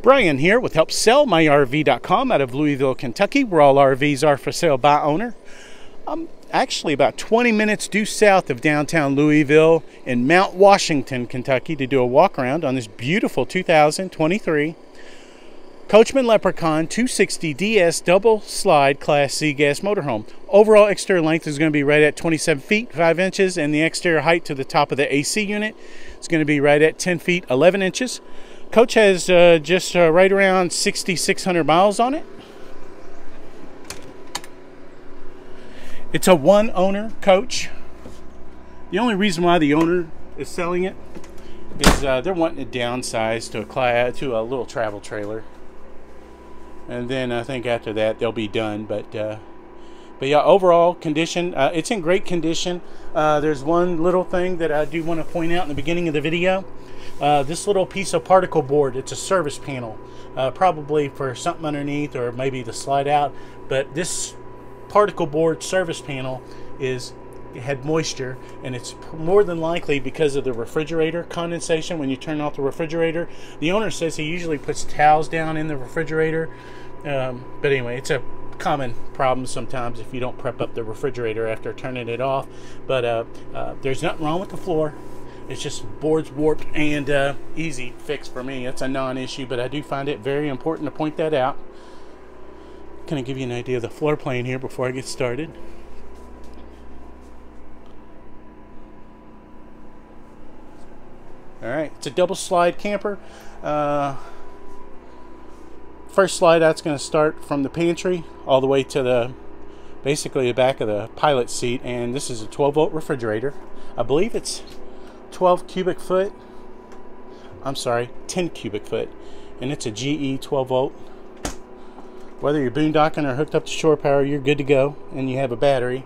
Brian here with HelpSellMyRV.com out of Louisville, Kentucky, where all RVs are for sale by owner. I'm actually about 20 minutes due south of downtown Louisville in Mount Washington, Kentucky, to do a walk around on this beautiful 2023 Coachmen Leprechaun 260DS double slide Class C gas motorhome. Overall exterior length is going to be right at 27 feet 5 inches, and the exterior height to the top of the AC unit is going to be right at 10 feet 11 inches. Coach has just right around 6,600 miles on it. It's a one-owner coach. The only reason why the owner is selling it is they're wanting to downsize to a little travel trailer. And then I think after that they'll be done, but yeah, overall condition, it's in great condition. There's one little thing that I do want to point out in the beginning of the video. This little piece of particle board, it's a service panel, probably for something underneath or maybe the slide out, but this particle board service panel had moisture, and it's more than likely because of the refrigerator condensation. When you turn off the refrigerator, the owner says he usually puts towels down in the refrigerator, but anyway, it's a common problem sometimes if you don't prep up the refrigerator after turning it off. But there's nothing wrong with the floor, it's just boards warped, and easy fix for me. It's a non-issue, but I do find it very important to point that out. Kind of give you an idea of the floor plan here before I get started. Alright, it's a double slide camper. First slide out's going to start from the pantry all the way to basically the back of the pilot seat, and this is a 12-volt refrigerator. I believe it's 12 cubic foot. I'm sorry, 10 cubic foot, and it's a GE 12-volt. Whether you're boondocking or hooked up to shore power, you're good to go, and you have a battery,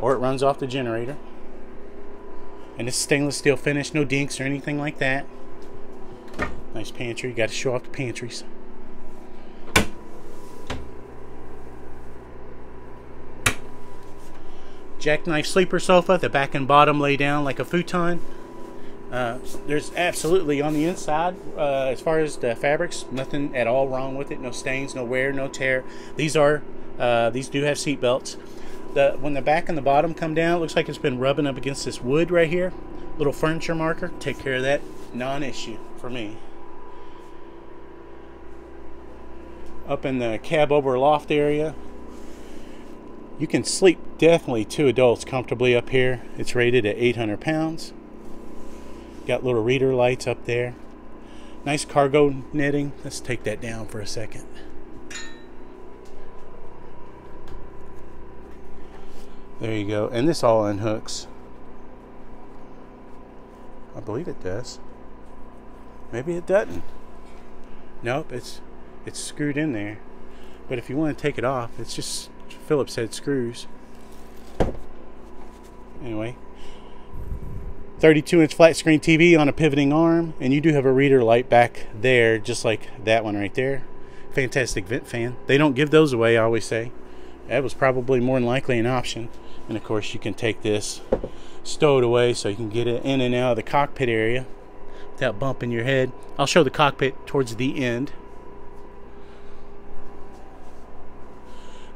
or it runs off the generator. And it's stainless steel finish, no dinks or anything like that. Nice pantry, you got to show off the pantries. Jackknife sleeper sofa, the back and bottom lay down like a futon. There's absolutely, on the inside, as far as the fabrics, nothing at all wrong with it. No stains, no wear, no tear. These do have seat belts. When the back and the bottom come down, it looks like it's been rubbing up against this wood right here. Little furniture marker, take care of that. Non-issue for me. Up in the cab over loft area, you can sleep definitely two adults comfortably up here. It's rated at 800 pounds. Got little reader lights up there. Nice cargo netting. Let's take that down for a second. There you go, and this all unhooks. I believe it does. Maybe it doesn't. Nope, it's screwed in there. But if you want to take it off, it's just Phillips head screws. Anyway, 32-inch flat screen TV on a pivoting arm, and you do have a reader light back there, just like that one right there. Fantastic vent fan. They don't give those away, I always say. That was probably more than likely an option. And of course, you can take this, stow it away so you can get it in and out of the cockpit area without bumping your head. I'll show the cockpit towards the end.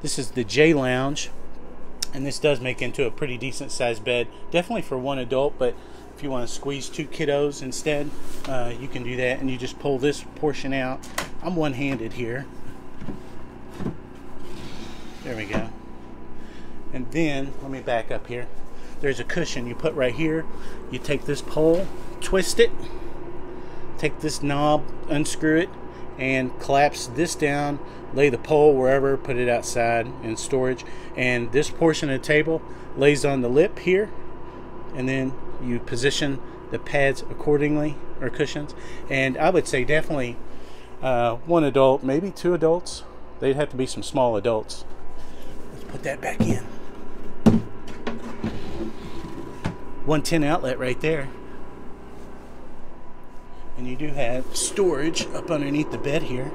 This is the J Lounge, and this does make into a pretty decent sized bed, definitely for one adult, but if you want to squeeze two kiddos instead, you can do that, and you just pull this portion out. I'm one-handed here. There we go. And then let me back up here. There's a cushion you put right here. You take this pole, twist it, take this knob, unscrew it, and collapse this down, lay the pole wherever, put it outside in storage, and this portion of the table lays on the lip here, and then you position the pads accordingly, or cushions. And I would say definitely one adult, maybe two adults. They'd have to be some small adults. Let's put that back in. 110 outlet right there. And you do have storage up underneath the bed here.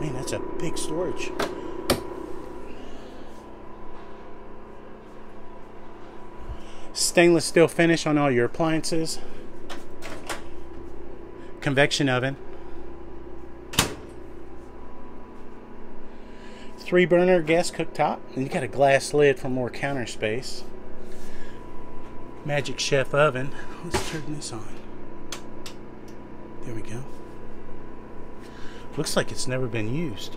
Man, that's a big storage. Stainless steel finish on all your appliances. Convection oven. 3-burner gas cooktop, and you got a glass lid for more counter space. Magic Chef oven. Let's turn this on. There we go. Looks like it's never been used.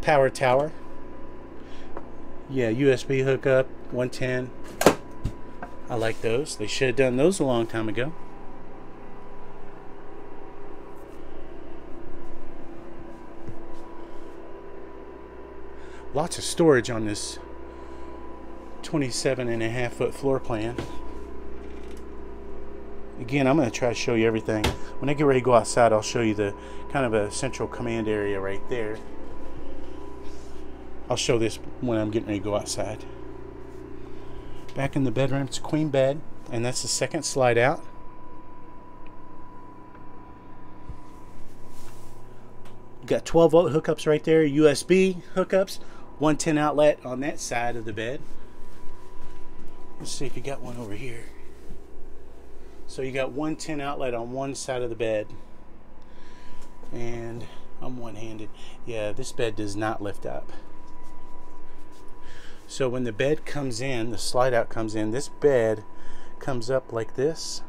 Power tower. Yeah, USB hookup, 110. I like those. They should have done those a long time ago. Lots of storage on this 27.5-foot floor plan. Again, I'm going to try to show you everything. When I get ready to go outside, I'll show you the kind of a central command area right there. I'll show this when I'm getting ready to go outside. Back in the bedroom, it's a queen bed, and that's the second slide out. You got 12-volt hookups right there, USB hookups, 110 outlet on that side of the bed. Let's see if you got one over here. So you got 110 outlet on one side of the bed. And I'm one-handed. Yeah, this bed does not lift up. So when the bed comes in, the slide out comes in, this bed comes up like this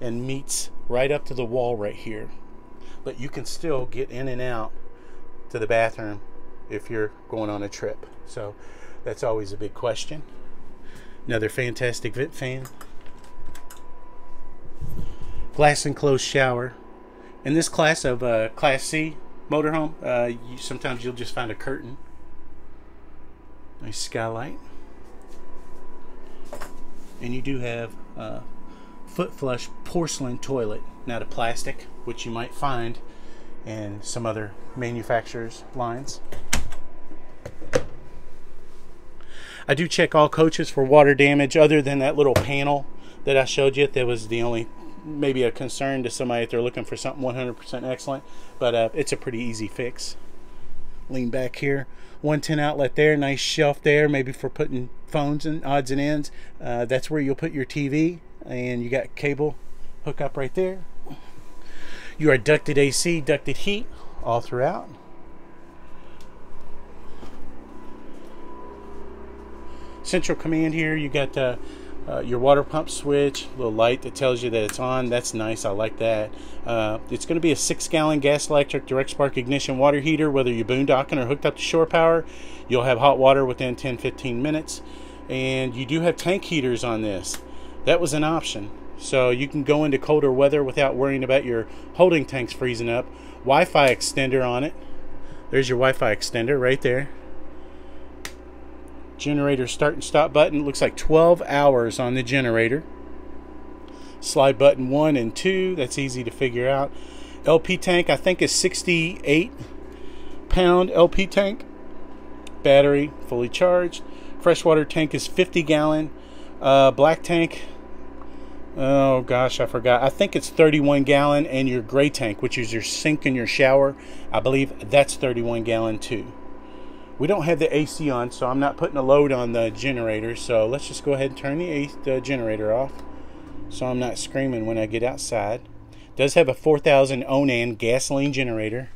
and meets right up to the wall right here. But you can still get in and out to the bathroom if you're going on a trip. So that's always a big question. Another fantastic vent fan. Glass enclosed shower. In this class of Class C motorhome, sometimes you'll just find a curtain. Nice skylight. And you do have a foot flush porcelain toilet, not a plastic, which you might find in some other manufacturers' lines. I do check all coaches for water damage other than that little panel that I showed you. That was the only maybe a concern to somebody if they're looking for something 100% excellent, but it's a pretty easy fix. Lean back here, 110 outlet there, nice shelf there, maybe for putting phones and odds and ends. That's where you'll put your TV, and you got cable hookup right there. You are ducted AC, ducted heat all throughout. Central command here, you got your water pump switch, little light that tells you that it's on. That's nice, I like that. It's going to be a 6-gallon gas electric direct spark ignition water heater. Whether you're boondocking or hooked up to shore power, you'll have hot water within 10-15 minutes. And you do have tank heaters on this. That was an option. So you can go into colder weather without worrying about your holding tanks freezing up. Wi-Fi extender on it. There's your Wi-Fi extender right there. Generator start and stop button, looks like 12 hours on the generator. Slide button 1 and 2, that's easy to figure out. LP tank, I think is 68-pound LP tank. Battery fully charged. Freshwater tank is 50-gallon. Black tank, oh gosh, I forgot. I think it's 31-gallon, and your gray tank, which is your sink and your shower, I believe that's 31-gallon too. We don't have the AC on, so I'm not putting a load on the generator, so let's just go ahead and turn the generator off so I'm not screaming when I get outside. It does have a 4000 Onan gasoline generator.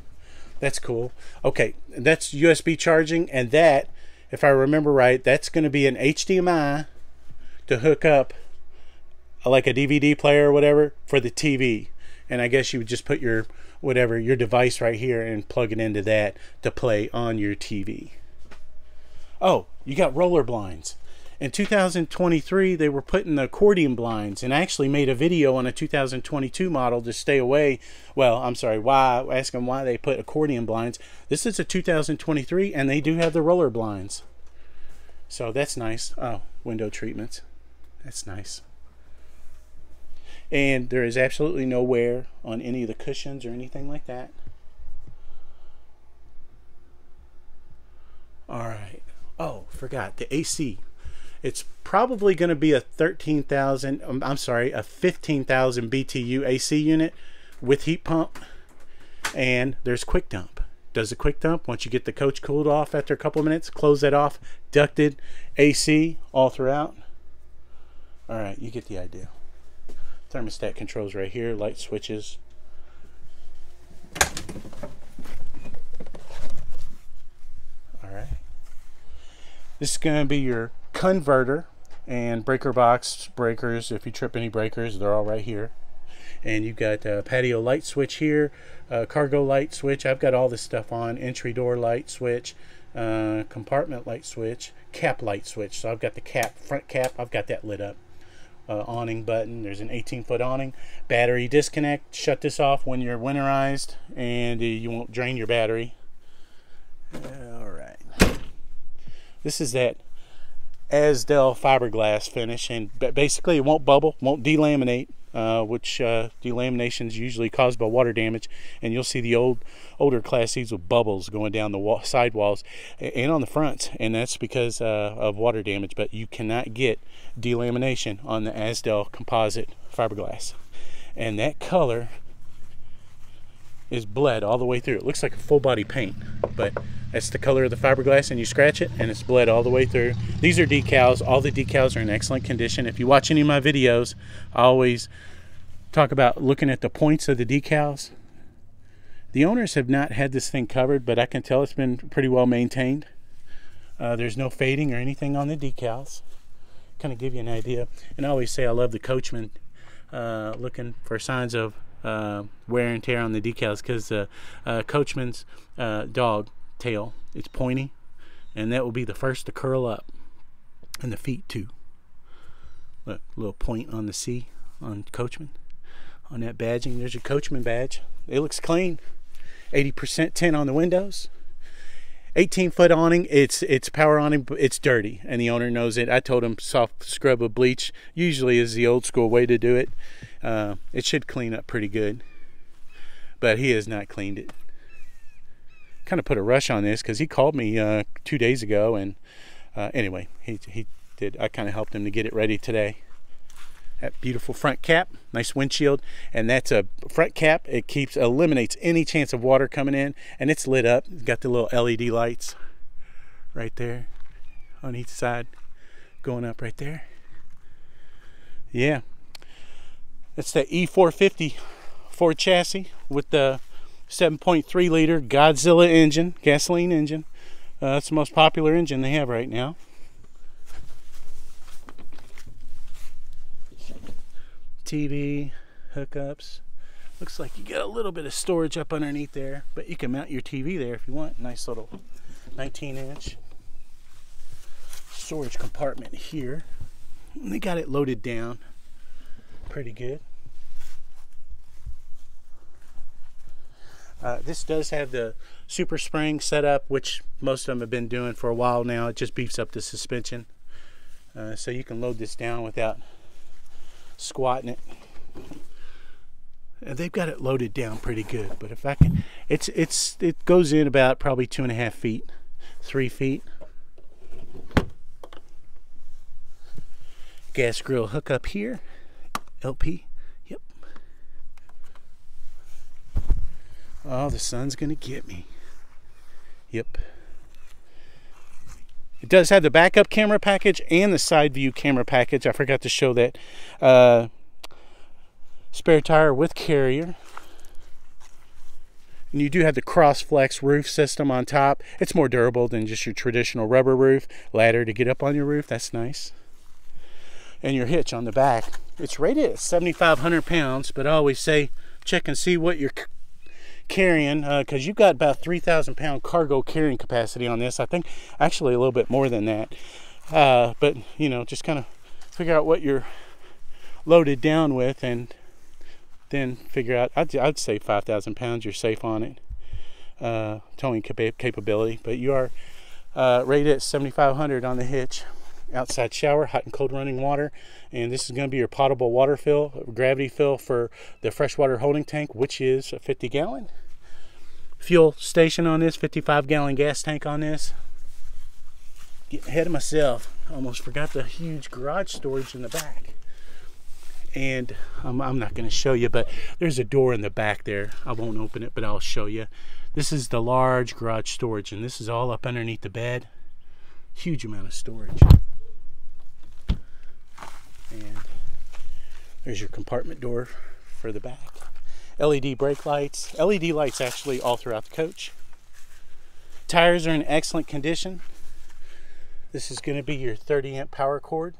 That's cool. Okay, that's USB charging, and that, if I remember right, that's going to be an HDMI to hook up like a DVD player or whatever for the TV. And I guess you would just put your whatever, your device right here, and plug it into that to play on your TV. Oh, you got roller blinds. In 2023, they were putting the accordion blinds, and I actually made a video on a 2022 model to stay away. Well, I'm sorry, why? Ask them why they put accordion blinds. This is a 2023, and they do have the roller blinds. So that's nice. Oh, window treatments. That's nice. And there is absolutely no wear on any of the cushions or anything like that. All right. Oh, forgot the AC. It's probably going to be a 15,000 BTU AC unit with heat pump. And there's quick dump. Does the quick dump once you get the coach cooled off after a couple of minutes? Close that off. Ducted AC all throughout. All right, you get the idea. Thermostat controls right here, light switches. All right. This is going to be your converter and breaker box. Breakers, if you trip any breakers, they're all right here. And you've got a patio light switch here, cargo light switch. I've got all this stuff on. Entry door light switch, compartment light switch, cap light switch. So I've got the cap, front cap, I've got that lit up. Awning button. There's an 18-foot awning. Battery disconnect. Shut this off when you're winterized and you won't drain your battery. All right. This is that Azdel fiberglass finish, and basically it won't bubble, won't delaminate, which delamination is usually caused by water damage, and you'll see the older Class C's with bubbles going down the sidewalls and on the front, and that's because of water damage. But you cannot get delamination on the Azdel composite fiberglass, and that color is bled all the way through. It looks like a full body paint, but that's the color of the fiberglass, and you scratch it and it's bled all the way through. These are decals. All the decals are in excellent condition. If you watch any of my videos, I always talk about looking at the points of the decals. The owners have not had this thing covered, but I can tell it's been pretty well maintained. There's no fading or anything on the decals. Kind of give you an idea. And I always say I love the Coachmen, looking for signs of wear and tear on the decals, because Coachman's dog tail, it's pointy, and that will be the first to curl up, and the feet too. Look, little point on the C on Coachman, on that badging. There's your Coachman badge. It looks clean. 80% tint on the windows. 18-foot awning. It's power awning, but it's dirty, and the owner knows it. I told him soft scrub with bleach usually is the old school way to do it. It should clean up pretty good, but he has not cleaned it. Kind of put a rush on this because he called me 2 days ago, and anyway, he did. I kind of helped him to get it ready today. That beautiful front cap, nice windshield, and that's a front cap. It eliminates any chance of water coming in, and it's lit up. It's got the little LED lights right there on each side going up right there. Yeah, that's the E450 Ford chassis with the 7.3 liter Godzilla engine, gasoline engine. That's the most popular engine they have right now. TV hookups. Looks like you got a little bit of storage up underneath there, but you can mount your TV there if you want. Nice little 19-inch storage compartment here. And they got it loaded down pretty good. This does have the super spring setup, which most of them have been doing for a while now. It just beefs up the suspension, so you can load this down without squatting it. They've got it loaded down pretty good, but if I can, it goes in about probably 2.5 feet, 3 feet. Gas grill hookup here, LP. Yep. Oh, the sun's gonna get me. Yep. It does have the backup camera package and the side view camera package. I forgot to show that. Spare tire with carrier. And you do have the cross flex roof system on top. It's more durable than just your traditional rubber roof. Ladder to get up on your roof. That's nice. And your hitch on the back. It's rated at 7,500 pounds, but I always say check and see what your carrying, because you've got about 3,000 pound cargo carrying capacity on this. I think actually a little bit more than that, but you know, just kind of figure out what you're loaded down with, and then figure out, I'd say 5,000 pounds you're safe on it, towing capability. But you are rated at 7,500 on the hitch. Outside shower, hot and cold running water, and this is going to be your potable water fill, gravity fill for the freshwater holding tank, which is a 50-gallon fuel station on this, 55-gallon gas tank on this. Getting ahead of myself, almost forgot the huge garage storage in the back. And I'm not going to show you, but there's a door in the back there. I won't open it, but I'll show you. This is the large garage storage, and this is all up underneath the bed. Huge amount of storage. And there's your compartment door for the back. LED brake lights, LED lights actually all throughout the coach. Tires are in excellent condition. This is going to be your 30-amp power cord.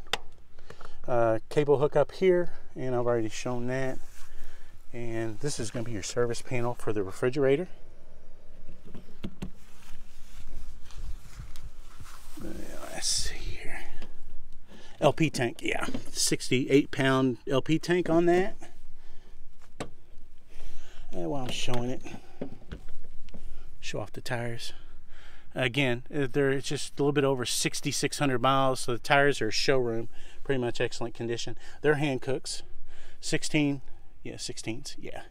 Cable hookup here, and I've already shown that. And this is going to be your service panel for the refrigerator. Let's see here. LP tank, yeah, 68-pound LP tank on that. And while I'm showing it, show off the tires. Again, they're just a little bit over 6,600 miles, so the tires are showroom, pretty much excellent condition. They're Hankooks, 16s, yeah.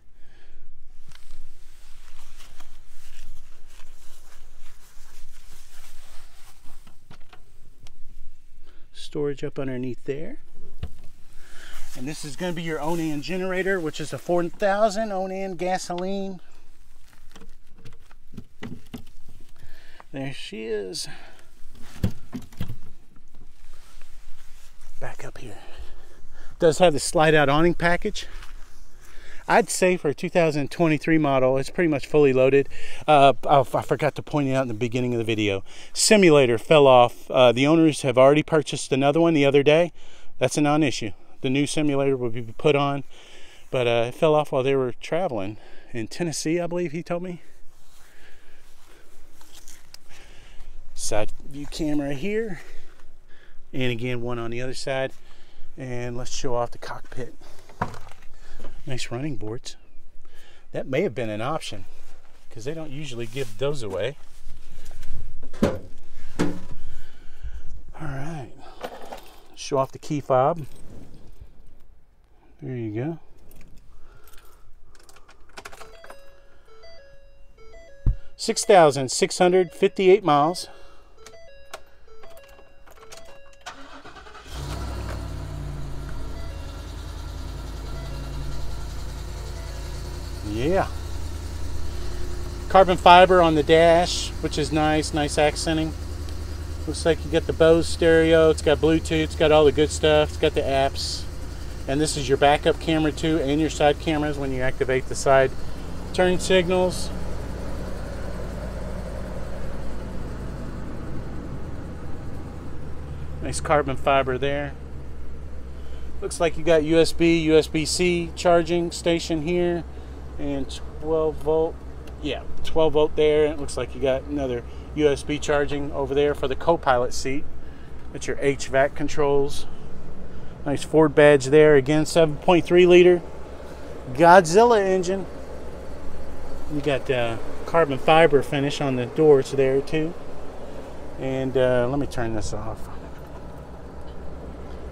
Storage up underneath there. And this is going to be your Onan generator, which is a 4,000 Onan gasoline. There she is. Back up here. Does have the slide out awning package. I'd say for a 2023 model, it's pretty much fully loaded. I forgot to point it out in the beginning of the video. Simulator fell off. The owners have already purchased another one the other day. That's a non-issue. The new simulator will be put on. But it fell off while they were traveling in Tennessee, I believe he told me. Side view camera here, and again one on the other side. And let's show off the cockpit. Nice running boards. That may have been an option because they don't usually give those away. All right, show off the key fob. There you go. $6,658 miles. Yeah. Carbon fiber on the dash, which is nice, nice accenting. Looks like you got the Bose stereo, it's got Bluetooth, it's got all the good stuff, it's got the apps. And this is your backup camera too, and your side cameras when you activate the side turn signals. Nice carbon fiber there. Looks like you got USB, USB-C charging station here, and 12 volt. Yeah, 12 volt there. It looks like you got another USB charging over there for the co-pilot seat. That's your HVAC controls. Nice Ford badge there. Again, 7.3 liter Godzilla engine. You got carbon fiber finish on the doors there too. And let me turn this off.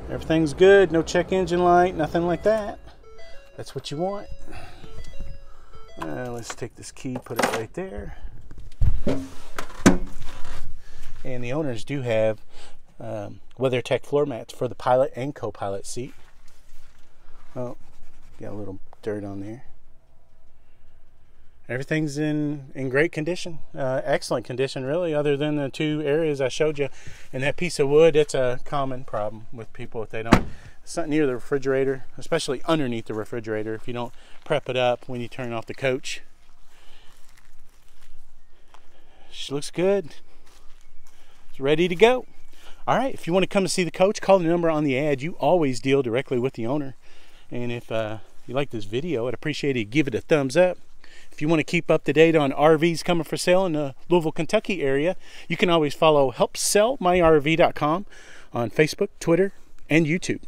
Everything's good, no check engine light, nothing like that. That's what you want. Let's take this key, put it right there. And the owners do have WeatherTech floor mats for the pilot and co-pilot seat. Oh, got a little dirt on there. Everything's in great condition, excellent condition really, other than the two areas I showed you. And that piece of wood, it's a common problem with people if they don't, it's not near the refrigerator, especially underneath the refrigerator if you don't prep it up when you turn off the coach. She looks good. It's ready to go. All right, if you want to come and see the coach, call the number on the ad. You always deal directly with the owner. And if you like this video, I'd appreciate it. Give it a thumbs up. If you want to keep up to date on RVs coming for sale in the Louisville, Kentucky area, you can always follow HelpSellMyRV.com on Facebook, Twitter, and YouTube.